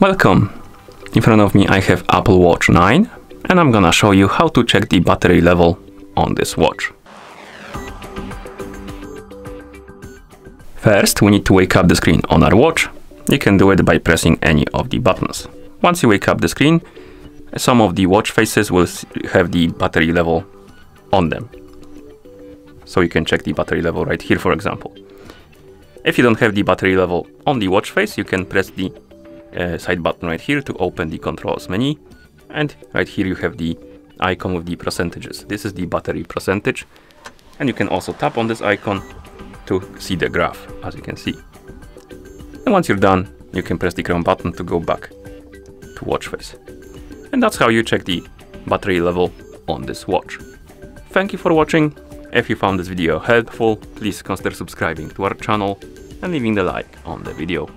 Welcome! In front of me I have Apple Watch 9 and I'm gonna show you how to check the battery level on this watch. First we need to wake up the screen on our watch. You can do it by pressing any of the buttons. Once you wake up the screen, some of the watch faces will have the battery level on them. So you can check the battery level right here, for example. If you don't have the battery level on the watch face, you can press the side button right here to open the controls menu, and right here you have the icon with the percentages. This is the battery percentage, and you can also tap on this icon to see the graph, as you can see. And once you're done, you can press the crown button to go back to watch face. And that's how you check the battery level on this watch. Thank you for watching. If you found this video helpful, please consider subscribing to our channel and leaving the like on the video.